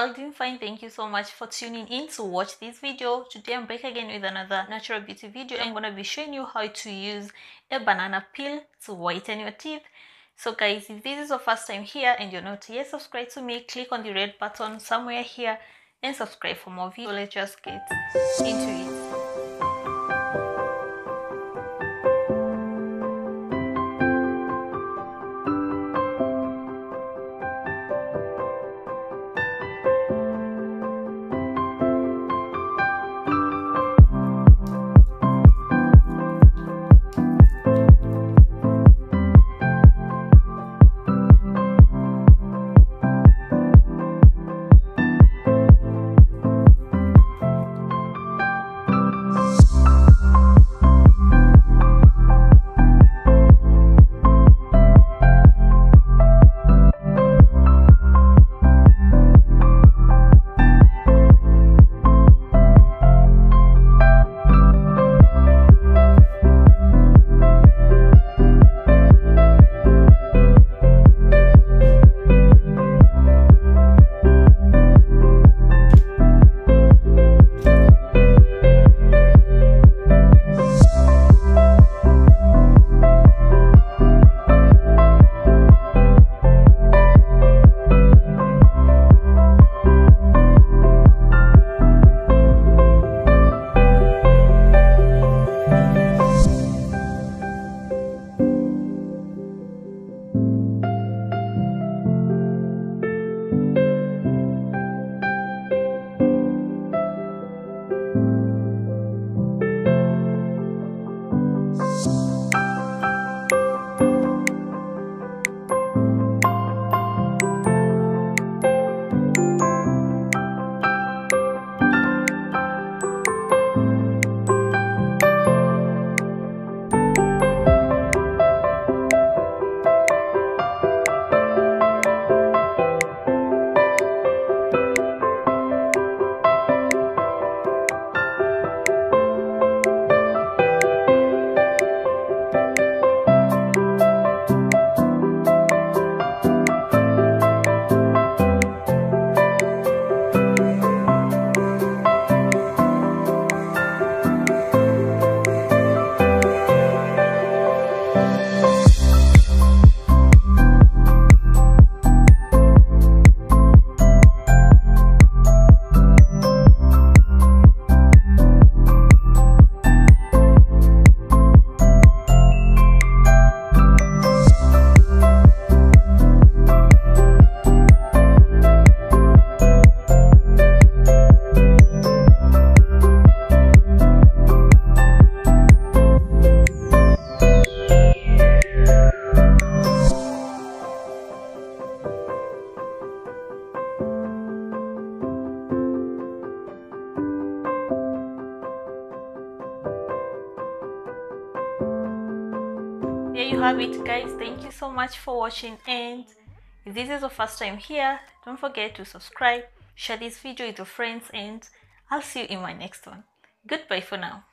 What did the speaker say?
all doing fine. Thank you so much for tuning in to watch this video. Today I'm back again with another natural beauty video. I'm gonna be showing you how to use a banana peel to whiten your teeth. So guys, if this is your first time here and you're not yet subscribed to me, click on the red button somewhere here and subscribe for more videos. So let's just get into it. There you have it, guys. Thank you so much for watching, and if this is your first time here, don't forget to subscribe, share this video with your friends, and I'll see you in my next one. Goodbye for now.